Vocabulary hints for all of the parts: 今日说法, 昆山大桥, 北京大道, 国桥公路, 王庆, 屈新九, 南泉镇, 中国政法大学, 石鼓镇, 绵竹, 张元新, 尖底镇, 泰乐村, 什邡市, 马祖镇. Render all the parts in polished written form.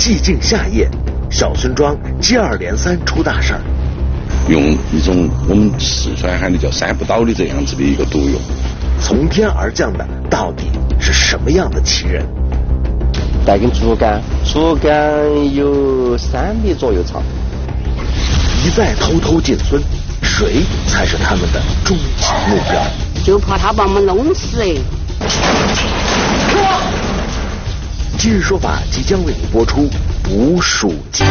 寂静夏夜，小孙庄接二连三出大事儿。用一种我们四川喊的叫“三不倒”的这样子的一个毒药，从天而降的到底是什么样的奇人？带根竹竿，竹竿有3米左右长。一再偷偷进村，谁才是他们的终极目标？就怕他把我们弄死哎！ 今日说法即将为你播出《捕鼠记》。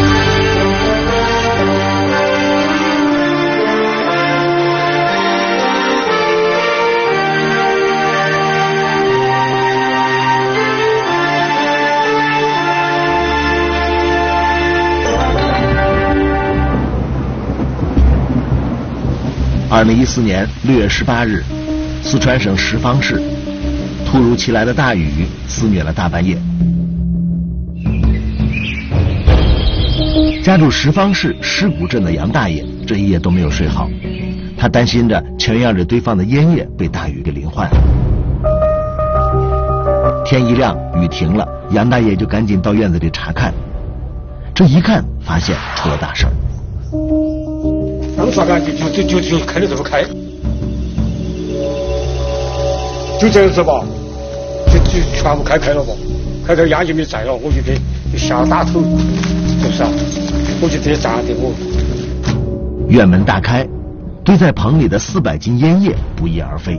2014年6月18日，四川省什邡市，突如其来的大雨肆虐了大半夜。 家住什邡市石鼓镇的杨大爷这一夜都没有睡好，他担心着全院里堆放的烟叶被大雨给淋坏了。天一亮，雨停了，杨大爷就赶紧到院子里查看。这一看，发现出了大事儿。当时啊，就开了这么开，就这样子吧，就全部开了吧，开到烟就没在了，我就得下大头，就是啊。 我就得炸的我。院门大开，堆在棚里的400斤烟叶不翼而飞。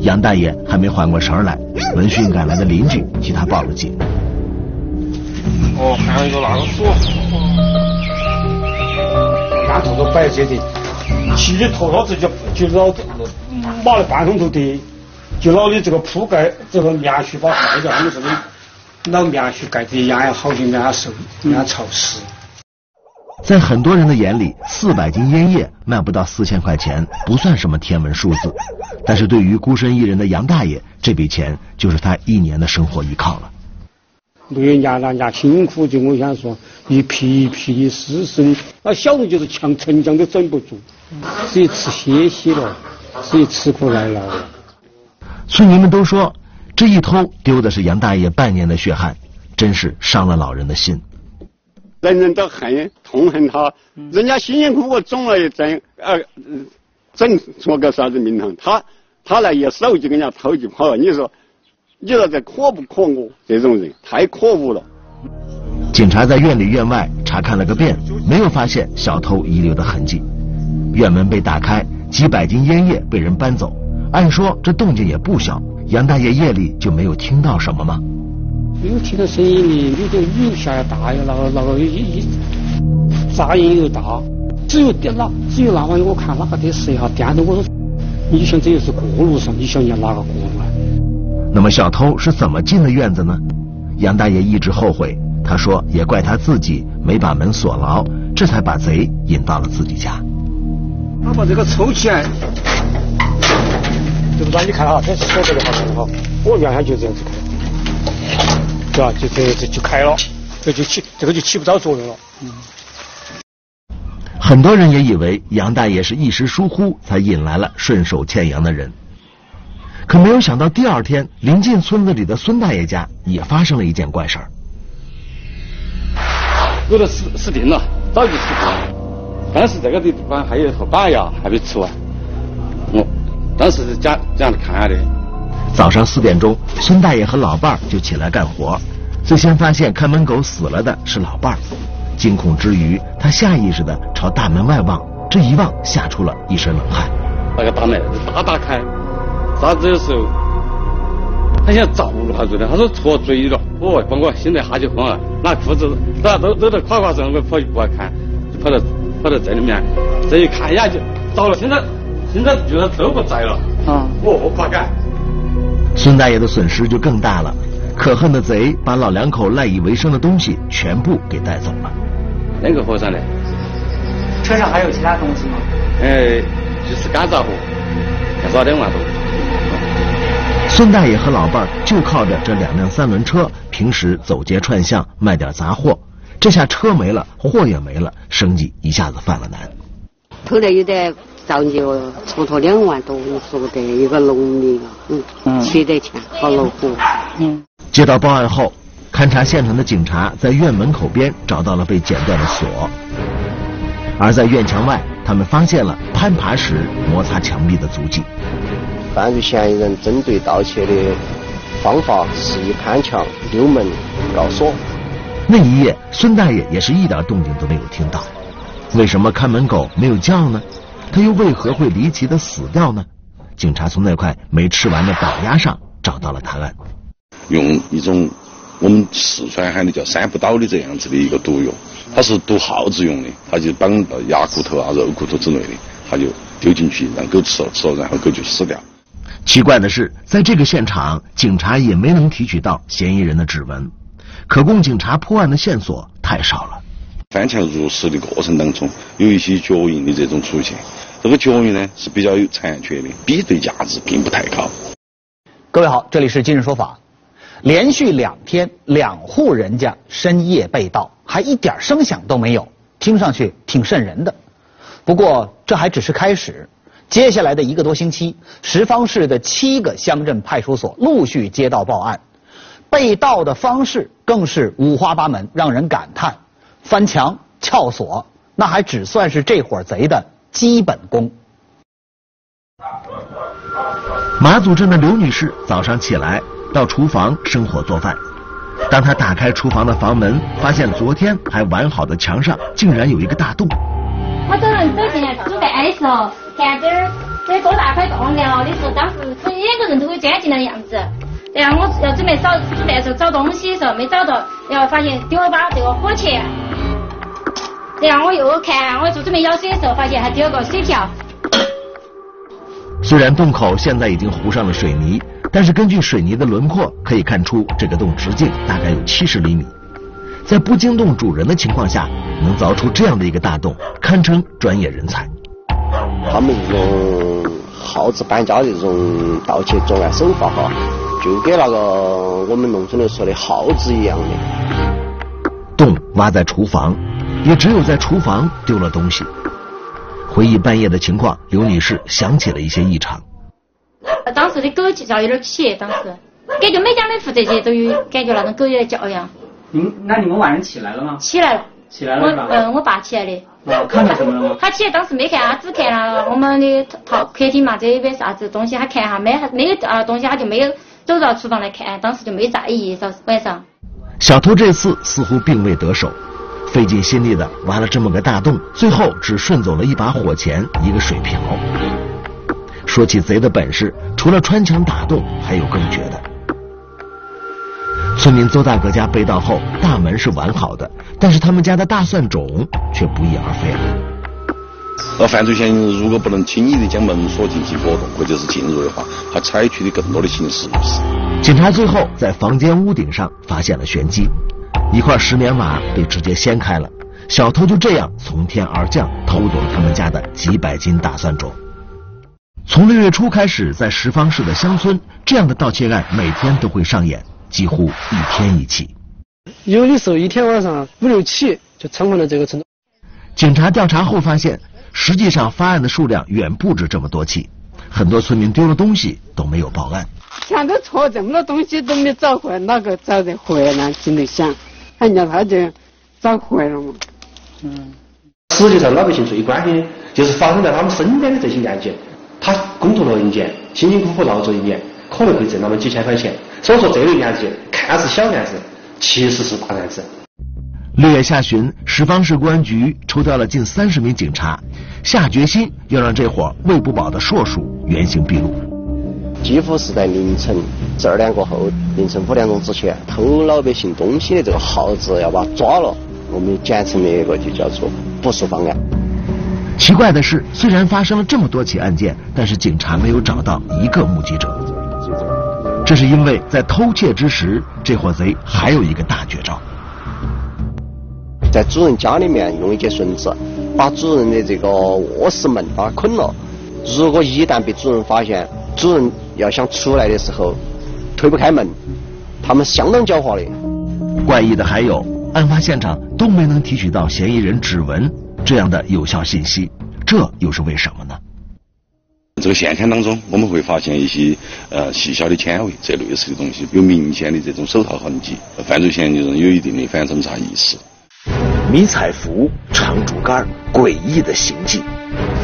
杨大爷还没缓过神来，闻讯赶来的邻居替他报了警。哦，还有一个那个树，那头都摆这的，骑的头脑子就绕的，马了半钟头的，就绕的这个铺盖这个棉絮把盖着，我这个老棉絮盖的烟也好些，棉瘦，棉潮湿。 在很多人的眼里，400斤烟叶卖不到4000块钱，不算什么天文数字。但是对于孤身一人的杨大爷，这笔钱就是他一年的生活依靠了。6月年辛苦的，我想说，一批一批的死生，那小人就是强逞强都整不住，所以吃歇息了，所以吃苦耐劳了。村民们都说，这一偷丢的是杨大爷半年的血汗，真是伤了老人的心。 人人都很痛恨他，人家辛辛苦苦种了一阵，挣出个啥子名堂？他来一手就给人家偷就跑了。你说这可不可恶？这种人太可恶了。警察在院里院外查看了个遍，没有发现小偷遗留的痕迹。院门被打开，几百斤烟叶被人搬走。按说这动静也不小，杨大爷夜里就没有听到什么吗？ 没有听到声音的，那个雨下得大，那个一杂音又大，只有那玩意我看哪个得试一下颠的，我说你想这又是过路上，你想要哪个过路啊？那么小偷是怎么进的院子呢？杨大爷一直后悔，他说也怪他自己没把门锁牢，这才把贼引到了自己家。他把这个抽起来，对不对？你看啊，他说这个好很好，我原先就这样子开。 对吧？就开了，这个就起不着作用了。嗯。很多人也以为杨大爷是一时疏忽才引来了顺手牵羊的人，可没有想到第二天临近村子里的孙大爷家也发生了一件怪事儿。有的死定了，早就死定了。但是这个地方还有一头大牙还没吃完，我当时是这样看下的。 早上4点钟，孙大爷和老伴儿就起来干活。最先发现看门狗死了的是老伴儿，惊恐之余，他下意识的朝大门外望，这一望吓出了一身冷汗。那个大门打开，打这时候，他想着了他说的，他说戳嘴了，哦，把我心里吓就慌了，拿裤子都在夸夸声，我跑一步看，就跑到这里面，这一看一下就着了，现在觉得都不在了啊，我怕干。 孙大爷的损失就更大了，可恨的贼把老两口赖以为生的东西全部给带走了。那个和尚呢？车上还有其他东西吗？就是干杂货，2万多。孙大爷和老伴儿就靠着这2辆3轮车，平时走街串巷卖点杂货。这下车没了，货也没了，生计一下子犯了难。偷了有点。 到就出头2万多，我说的一个农民啊，缺点钱，好恼火。接到报案后，勘察现场的警察在院门口边找到了被剪掉的锁，而在院墙外，他们发现了攀爬时摩擦墙壁的足迹。犯罪嫌疑人针对盗窃的方法是以攀墙、溜门、搞锁。那一夜，孙大爷也是一点动静都没有听到。为什么看门狗没有叫呢？它又为何会离奇的死掉呢？警察从那块没吃完的倒鸭上找到了答案。用一种我们四川喊的叫三不倒的这样子的一个毒药，它是毒耗子用的，它就绑到鸭骨头啊、肉骨头之类的，它就丢进去让狗吃了，吃了然后狗就死掉。奇怪的是，在这个现场，警察也没能提取到嫌疑人的指纹，可供警察破案的线索太少了。翻墙入室的过程当中，有一些脚印的这种出现，这个脚印呢是比较有残缺的，比对价值并不太高。各位好，这里是今日说法。连续2天，2户人家深夜被盗，还一点声响都没有，听上去挺瘆人的。不过这还只是开始。接下来的1个多星期，什邡市的7个乡镇派出所陆续接到报案，被盗的方式更是五花八门，让人感叹。翻墙、撬锁，那还只算是这伙贼的基本功。马祖镇的刘女士早上起来到厨房生火做饭，当她打开厨房的房门，发现昨天还完好的墙上竟然有一个大洞。我早上走进来煮饭的时候，看这儿多大块洞，然后你说当时可能两个人都会钻进来的样子。然后我要准备煮饭的时候找东西的时候没找到，然后发现丢了把这个火钳。然后我又看，我做准备舀水的时候，发现还丢了个水瓢。虽然洞口现在已经糊上了水泥，但是根据水泥的轮廓可以看出，这个洞直径大概有70厘米。在不惊动主人的情况下，能凿出这样的一个大洞，堪称专业人才。他们这种耗子搬家的这种盗窃作案手法哈，就跟那个我们农村里说的耗子一样的。洞挖在厨房，也只有在厨房丢了东西。回忆半夜的情况，刘女士想起了一些异常。当时的狗叫有点起，当时感觉每家每户这些都有感觉那种狗有点叫一样。那你们晚上起来了吗？起来了。起来了是吧？我爸起来的。哦，看到什么了吗？他起来当时没看，他只看了我们的客厅嘛，这一边啥子东西他看哈，没东西他就没有走到厨房来看，当时就没在意。到晚上，小偷这次似乎并未得手，费尽心力的挖了这么个大洞，最后只顺走了一把火钳、一个水瓢。说起贼的本事，除了穿墙打洞，还有更绝的。村民邹大哥家被盗后，大门是完好的，但是他们家的大蒜种却不翼而飞了。犯罪嫌疑人如果不能轻易的将门锁进行活动或者是进入的话，他采取的更多的形式。警察最后在房间屋顶上发现了玄机，一块石棉瓦被直接掀开了，小偷就这样从天而降，偷走他们家的几百斤大蒜种。从6月初开始，在什邡市的乡村，这样的盗窃案每天都会上演，几乎1天1起，有的时候1天晚上5、6起就猖狂到这个程度。警察调查后发现，实际上发案的数量远不止这么多起，很多村民丢了东西都没有报案。想都错，这么多东西都没找回，哪个找得回呢？心里想，人家他就找回了嘛。实际上老百姓最关心就是发生在他们身边的这些案件，他工作了1年，辛辛苦苦劳作1年。可能会挣那么几千块钱，所以说这类案子看似小案子，其实是大案子。6月下旬，什邡市公安局抽调了近30名警察，下决心要让这伙喂不饱的硕鼠原形毕露。几乎是在凌晨12点过后、凌晨5点钟之前，偷老百姓东西的这个耗子要把他抓了，我们简称的一个就叫做捕鼠方案。奇怪的是，虽然发生了这么多起案件，但是警察没有找到一个目击者。这是因为在偷窃之时，这伙贼还有一个大绝招，在主人家里面用一节绳子把主人的这个卧室门把它捆了。如果一旦被主人发现，主人要想出来的时候推不开门，他们相当狡猾的。怪异的还有，案发现场都没能提取到嫌疑人指纹这样的有效信息，这又是为什么呢？这个现场当中，我们会发现一些细小的纤维这类似的东西，有明显的这种手套痕迹。犯罪嫌疑人有一定的反侦查意识。迷彩服、长竹竿，诡异的行迹，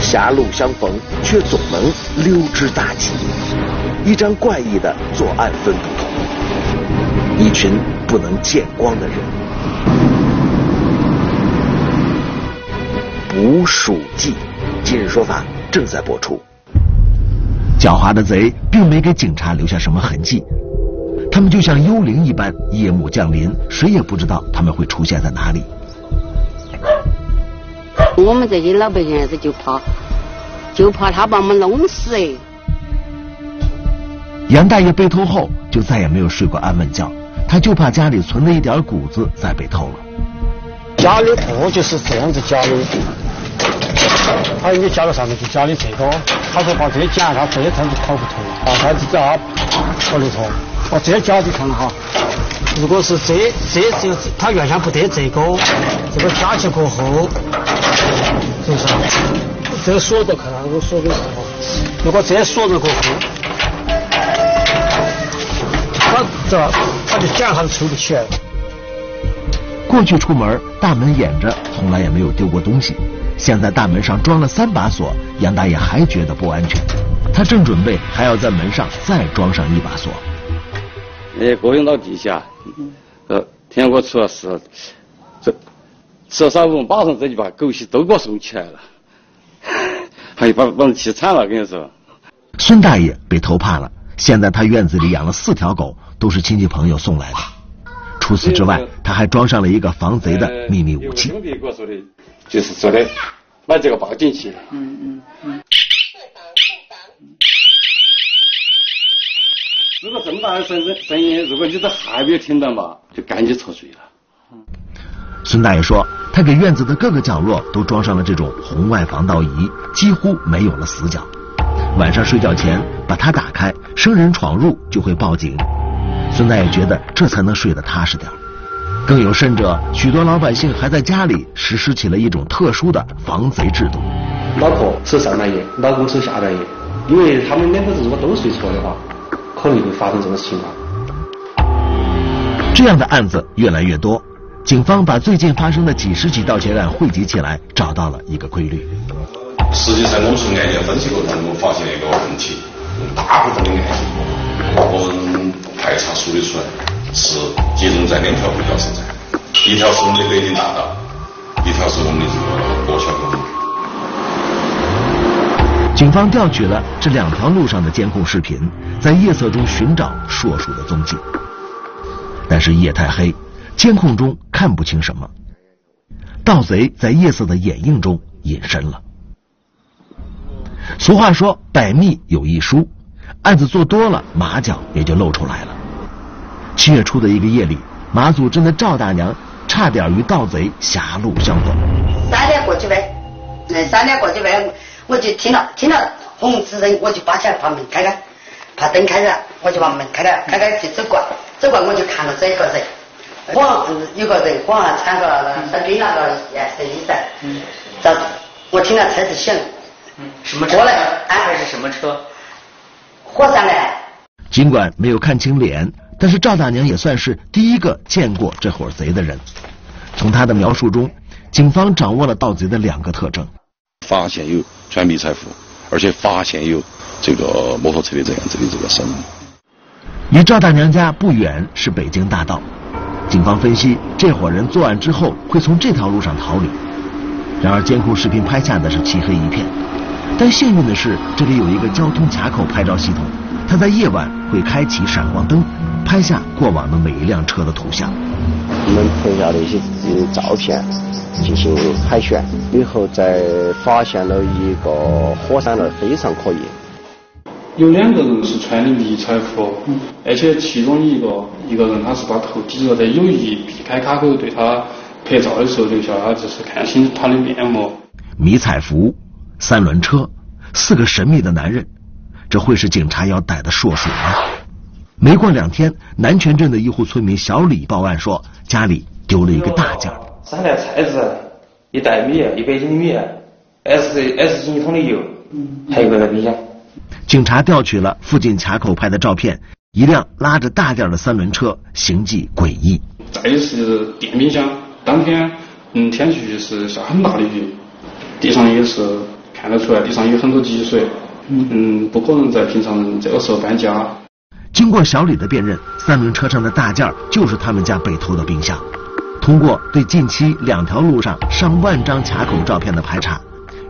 狭路相逢却总能溜之大吉。一张怪异的作案分布图，一群不能见光的人，捕鼠记。今日说法正在播出。狡猾的贼并没给警察留下什么痕迹，他们就像幽灵一般夜幕降临，谁也不知道他们会出现在哪里。我们这些老百姓是就怕他把我们弄死哎。杨大爷被偷后就再也没有睡过安稳觉，他就怕家里存的一点谷子再被偷了。家里货就是这样子家里。他应该加到上面去，加的这个，他说把这个剪了，这个他就跑不脱了。啊，他就加跑得脱。哦，这夹子看了哈，如果是这他原先不得这个加起过后，是不是？这个锁着看了，我锁的时候，如果这锁着过后，他就剪他都抽不起来了。过去出门大门掩着，从来也没有丢过东西。现在大门上装了3把锁，杨大爷还觉得不安全，他正准备还要在门上再装上1把锁。我用到地下，天我出了事，这三五马上这就把狗血都给我收起来了，还有把人气惨了，跟你说。孙大爷被偷怕了，现在他院子里养了4条狗，都是亲戚朋友送来的。除此之外，他还装上了一个防贼的秘密武器。就是说的，把这个抱进去。如果这么大的声音，如果你这还没有听到嘛，就赶紧撤罪了。孙大爷说，他给院子的各个角落都装上了这种红外防盗仪，几乎没有了死角。晚上睡觉前把它打开，生人闯入就会报警。孙大爷觉得这才能睡得踏实点。更有甚者，许多老百姓还在家里实施起了一种特殊的防贼制度。老婆守上半夜，老公守下半夜，因为他们2个人如果都睡错的话，可能会发生这种情况。这样的案子越来越多，警方把最近发生的几十起盗窃案汇集起来，找到了一个规律。实际上，我们从案件分析过程中发现了一个问题：大部分的案件，我们排查梳理出来。是集中在2条轨道身上，一条是我们的北京大道，一条是我们的这个国桥公路。警方调取了这2条路上的监控视频，在夜色中寻找硕鼠的踪迹。但是夜太黑，监控中看不清什么。盗贼在夜色的掩映中隐身了。俗话说，百密有一疏，案子做多了，马脚也就露出来了。7月初的一个夜里，马祖镇的赵大娘差点与盗贼狭路相逢。3点过去呗，我就听到轰之声，我就爬起来把门开开，把灯开开，我就把门开开就走过，我就看到这一个人，晃有个人晃穿个身边那个深衣衫，到我听到车子响，什么车？过来，还是什么车？火上来。尽管没有看清脸。但是赵大娘也算是第一个见过这伙贼的人。从他的描述中，警方掌握了盗贼的2个特征：发现有穿迷彩服，而且发现有这个摩托车的这样子的这个声音。与赵大娘家不远是北京大道，警方分析这伙人作案之后会从这条路上逃离。然而监控视频拍下的是漆黑一片，但幸运的是这里有一个交通卡口拍照系统，它在夜晚会开启闪光灯，拍下过往的每一辆车的图像。我们拍下了一些照片进行海选，以后再发现了一个火山的非常可疑。有2个人是穿的迷彩服，而且其中一个人他是把头低了，在有意避开卡口，对他拍照的时候留下他只是看清他的面目。迷彩服、3轮车、4个神秘的男人，这会是警察要逮的硕鼠吗？没过2天，南泉镇的一户村民小李报案说，家里丢了一个大件儿，3袋菜籽，1袋米，100斤米，20斤1桶的油，还有个冰箱。警察调取了附近卡口拍的照片，一辆拉着大件的三轮车行迹诡异。再就是电冰箱，当天天气是下很大的雨，地上也是看得出来，地上有很多积水，不可能在平常这个时候搬家。经过小李的辨认，三轮车上的大件就是他们家被偷的冰箱。通过对近期两条路上上万张卡口照片的排查，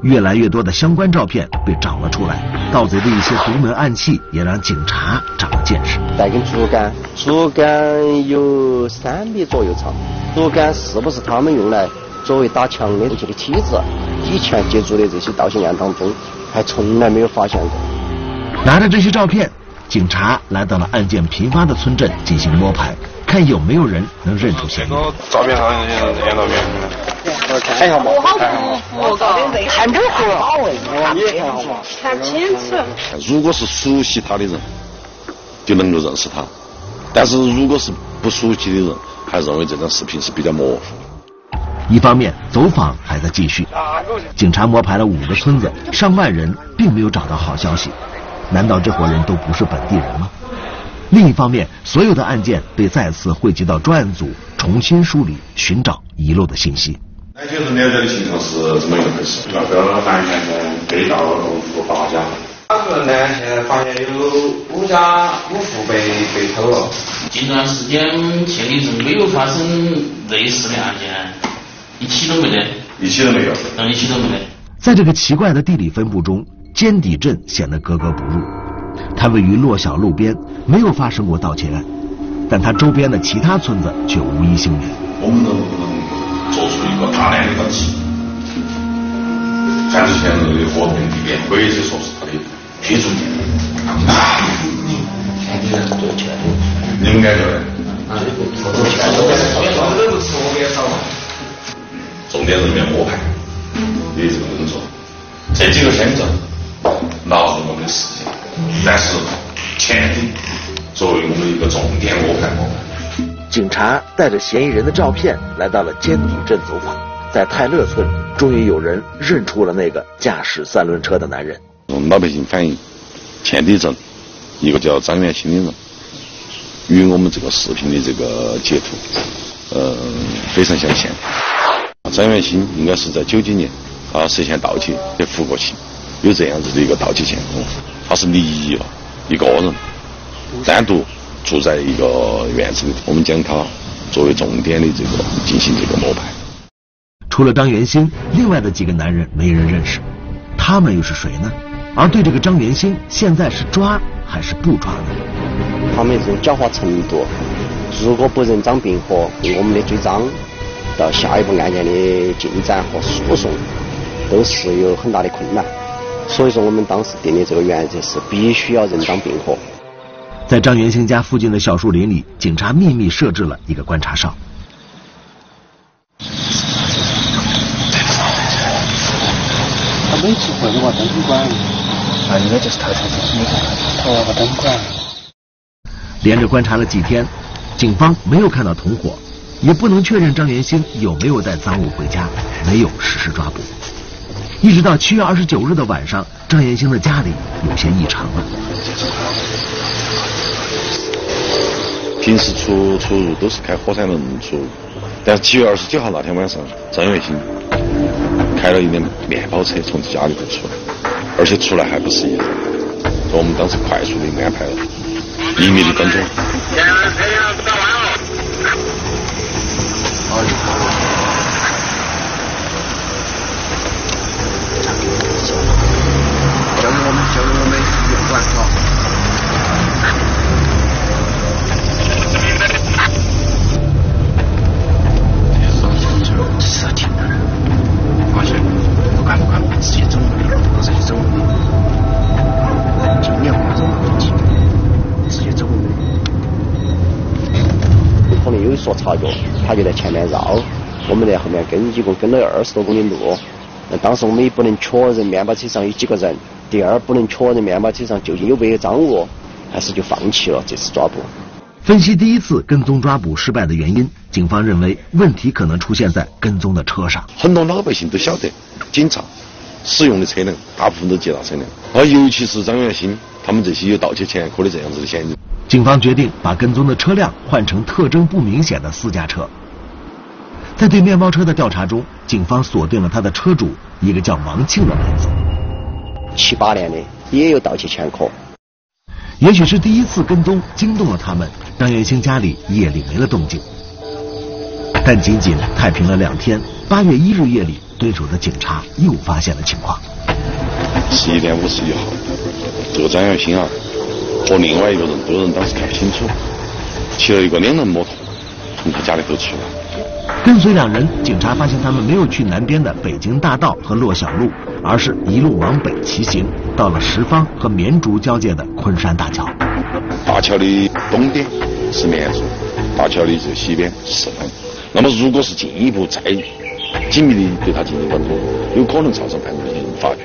越来越多的相关照片被找了出来，盗贼的一些独门暗器也让警察长了见识。带根竹竿，竹竿有3米左右长，竹竿是不是他们用来作为打墙的武器的梯子？以前接触的这些盗窃案当中，还从来没有发现过。拿着这些照片，警察来到了案件频发的村镇进行摸排，看有没有人能认出嫌疑。照片上人照片。 看一下嘛，看不糊，看清楚。如果是熟悉他的人，就能够认识他；但是如果是不熟悉的人，还认为这张视频是比较模糊。一方面，走访还在继续。警察摸排了5个村子，上万人，并没有找到好消息。难道这伙人都不是本地人吗？另一方面，所有的案件被再次汇集到专案组，重新梳理，寻找遗漏的信息。 那就是了解的情况是怎么一回事？那个案件呢，被盗了5、8家。他说呢，现在发现有5家5户被偷了。近段时间县里是没有发生类似的案件，一起都没有。一起都没得。在这个奇怪的地理分布中，尖底镇显得格格不入。它位于洛小路边，没有发生过盗窃案，但它周边的其他村子却无一幸免。我们能不能 做出一个大量的盗窃，犯罪嫌疑人的活动地点，或者说是他的居住地点。你应该的。重点人员摸排，也是工作。这几个村子闹出我们的事情，但是前提作为我们一个重点摸排。 警察带着嫌疑人的照片来到了尖底镇走访，在泰乐村，终于有人认出了那个驾驶三轮车的男人。我们老百姓反映，前底镇一个叫张元新的人，与我们这个视频的这个截图，非常相像。张元新应该是在1990年，他涉嫌盗窃被服过刑，有这样子的一个盗窃前科。他是离异了，一个人，单独 住在一个院子里，我们将它作为重点的这个进行这个摸排。除了张元新，另外的几个男人没人认识，他们又是谁呢？而对这个张元新，现在是抓还是不抓呢？他们这种狡猾程度，如果不人赃并获，对我们的追赃到下一步案件的进展和诉讼，都是有很大的困难。所以说，我们当时定的这个原则是必须要人赃并获。 在张元兴家附近的小树林里，警察秘密设置了一个观察哨。他每次回来把灯关了，那应该就是他偷把灯关了。连着观察了几天，警方没有看到同伙，也不能确认张元兴有没有带赃物回家，没有实施抓捕。一直到7月29日的晚上，张元兴的家里有些异常了。 平时出入都是开火山轮出入，但是7月29号那天晚上，张元兴开了一辆面包车从家里头出来，而且出来还不是一人，所以我们当时快速的安排了秘密的跟踪。交给我们有关哈。 察觉，他就在前面绕，我们在后面跟，一共跟了20多公里路。那当时我们也不能确认面包车上有几个人，第二不能确认面包车上究竟有没有赃物，还是就放弃了这次抓捕。分析第一次跟踪抓捕失败的原因，警方认为问题可能出现在跟踪的车上。很多老百姓都晓得，警察使用的车辆大部分都是捷达车辆，而尤其是张远新他们这些有盗窃前科的这样子的嫌疑人。警方决定把跟踪的车辆换成特征不明显的私家车。在对面包车的调查中，警方锁定了他的车主，一个叫王庆的男子，78年的，也有盗窃前科。也许是第一次跟踪惊动了他们，张元兴家里夜里没了动静。但仅仅太平了2天，8月1日夜里，对手的警察又发现了情况。11点51号，这个张元兴啊，和另外一个人，这个人当时看不清楚，骑了一个2人摩托从他家里头出来。跟随两人，警察发现他们没有去南边的北京大道和洛小路，而是一路往北骑行，到了什邡和绵竹交界的昆山大桥。大桥的东边是绵竹，大桥的西边是什邡。那么，如果是进一步再紧密地对他进行跟踪，有可能造成他们的发觉。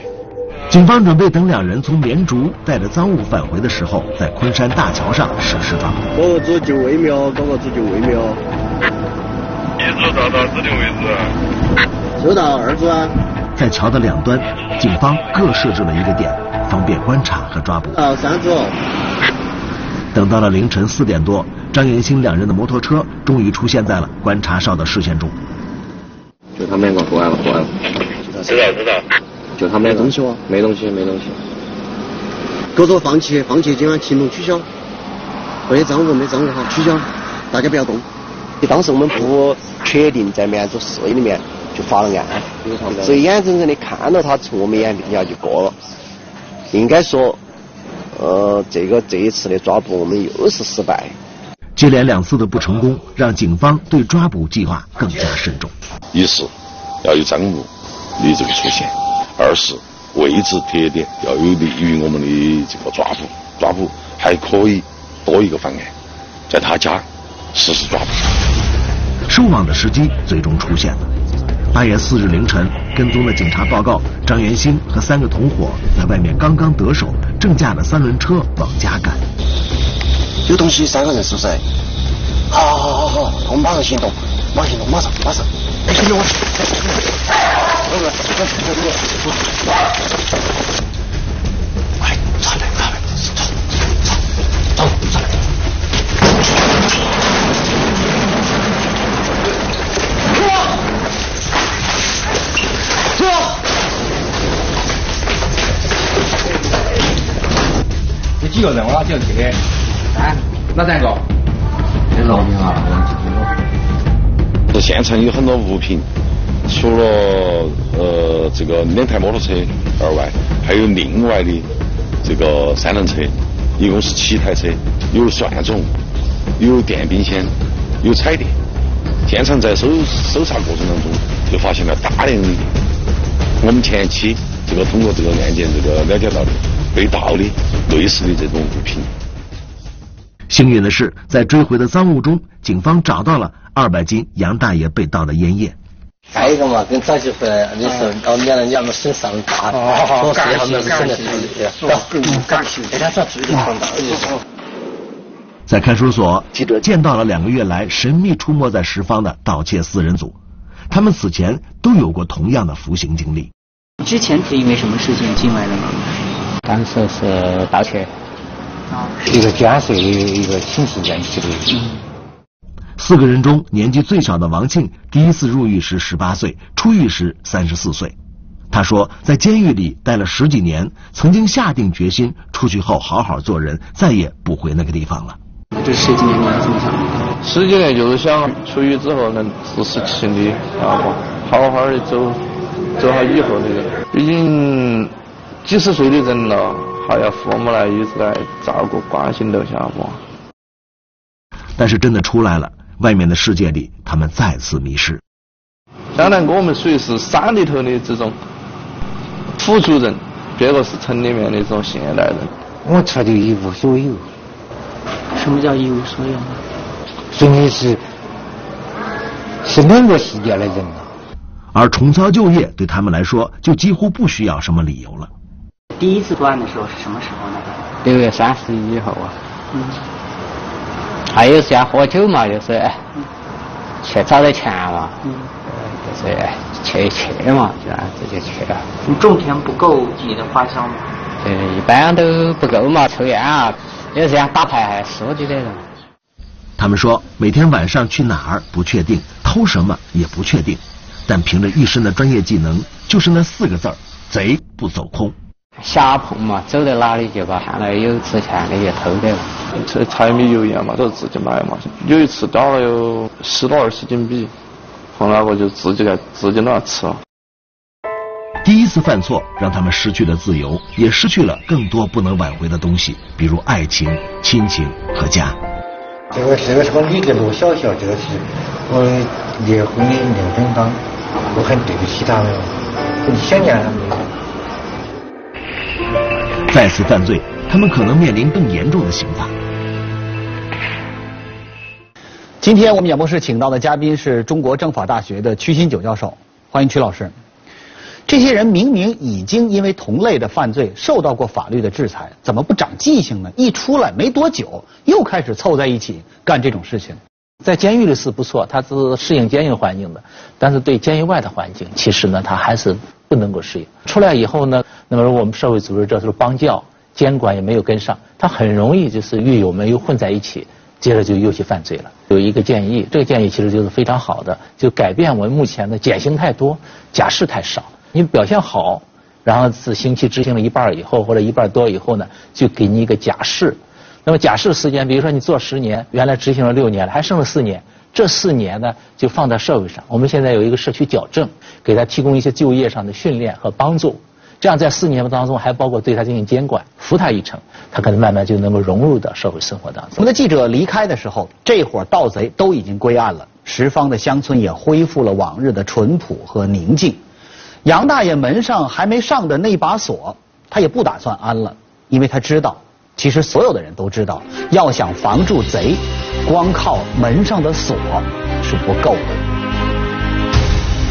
警方准备等两人从绵竹带着赃物返回的时候，在昆山大桥上实施抓捕。我自己微妙，搞个自己微妙，一直抓到指定位置，走到2组啊。在桥的两端，警方各设置了一个点，方便观察和抓捕。到3组。等到了凌晨4点多，张元兴两人的摩托车终于出现在了观察哨的视线中。就他们两个过来了，过来了。知道。就他们两个。没东西哦，没东西。各组放弃，今晚行动取消。没赃物哈，取消，大家不要动。当时我们不确定在绵竹市里面就发了案，所以眼睁睁的看到他从我们眼皮底下就过了。应该说，这一次的抓捕我们又是失败。接连2次的不成功，让警方对抓捕计划更加慎重。一是要有赃物立即出现，二是位置特点要有利于我们的这个抓捕，还可以多一个方案，在他家实施抓捕。收网的时机最终出现了。8月4日凌晨，跟踪的警察报告，张元兴和3个同伙在外面刚刚得手，正驾着3轮车往家赶。有东西，3个人是不是？好，我们马上行动，马上！哎呦我去！快，走！这几个人我哪几个去的？啊？哪三个？这农民啊，我们现场有很多物品，除了这个2台摩托车而外，还有另外的这个3辆车，一共是7台车，有蒜种，有电冰箱，有彩电。现场在搜查过程当中，就发现了大量的我们前期这个通过这个案件这个了解到的被盗的类似的这种物品。幸运的是，在追回的赃物中，警方找到了200斤杨大爷被盗的烟叶。还有一个嘛，跟早起回来那时候，到人家身上打，说谁他们身上打，人家说嘴里碰到。在看守所，记者见到了2个月来神秘出没在什邡的盗窃4人组，他们此前都有过同样的服刑经历。之前是因为什么事情进来的吗？当时是盗窃，一个家属一个亲属关系的。4个人中，年纪最小的王庆第一次入狱时18岁，出狱时34岁。他说，在监狱里待了10几年，曾经下定决心出去后好好做人，再也不回那个地方了。这10几年你怎么想？10几年就是想出狱之后能自食其力，然后好好的走好以后的人。毕竟几十岁的人了，还要父母来一直来照顾、关心留下我。但是真的出来了，外面的世界里，他们再次迷失。当然，我们属于是山里头的这种土著人，别个是城里面的这种现代人。我彻底一无所有。什么叫一无所有呢？说明是2个世界的人了。而重操旧业对他们来说，就几乎不需要什么理由了。第一次作案的时候是什么时候呢？6月31号啊。还有是要喝酒嘛，就是去找点钱嘛。就是切嘛，就按这就切了。你种田不够你的花销吗？对，一般都不够嘛，抽烟啊，有时间打牌、说之类的。他们说每天晚上去哪儿不确定，偷什么也不确定，但凭着一身的专业技能，就是那四个字儿：贼不走空。瞎碰嘛，走到哪里就把看到有值钱的就偷掉了。这柴米油盐嘛，都是自己买嘛。有一次打了有10到20斤币。从那我就自己那吃了。第一次犯错让他们失去了自由，也失去了更多不能挽回的东西，比如爱情、亲情和家。这个从离的罗笑笑，这个是我结婚的2分钟，我很对不起他们，很想念他们。再次犯罪，他们可能面临更严重的刑罚。今天我们演播室请到的嘉宾是中国政法大学的屈新九教授，欢迎屈老师。这些人明明已经因为同类的犯罪受到过法律的制裁，怎么不长记性呢？一出来没多久，又开始凑在一起干这种事情。在监狱里是不错，他是适应监狱环境的，但是对监狱外的环境，其实呢他还是不能够适应。出来以后呢，那么我们社会组织这时候帮教监管也没有跟上，他很容易就是狱友们又混在一起。接着就又去犯罪了。有一个建议，这个建议其实就是非常好的，就改变我们目前的减刑太多，假释太少。你表现好，然后是刑期执行了一半以后或者一半多以后呢，就给你一个假释。那么假释时间，比如说你坐10年，原来执行了6年了，还剩了4年，这4年呢就放在社会上。我们现在有一个社区矫正，给他提供一些就业上的训练和帮助。这样在4年当中，还包括对他进行监管，扶他一程，他可能慢慢就能够融入到社会生活当中。我们的记者离开的时候，这伙盗贼都已经归案了，什邡的乡村也恢复了往日的淳朴和宁静。杨大爷门上还没上的那把锁，他也不打算安了，因为他知道，其实所有的人都知道，要想防住贼，光靠门上的锁是不够的。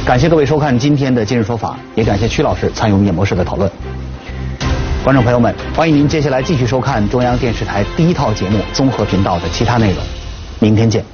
感谢各位收看今天的《今日说法》，也感谢屈老师参与我们演播室的讨论。观众朋友们，欢迎您接下来继续收看中央电视台第1套节目综合频道的其他内容，明天见。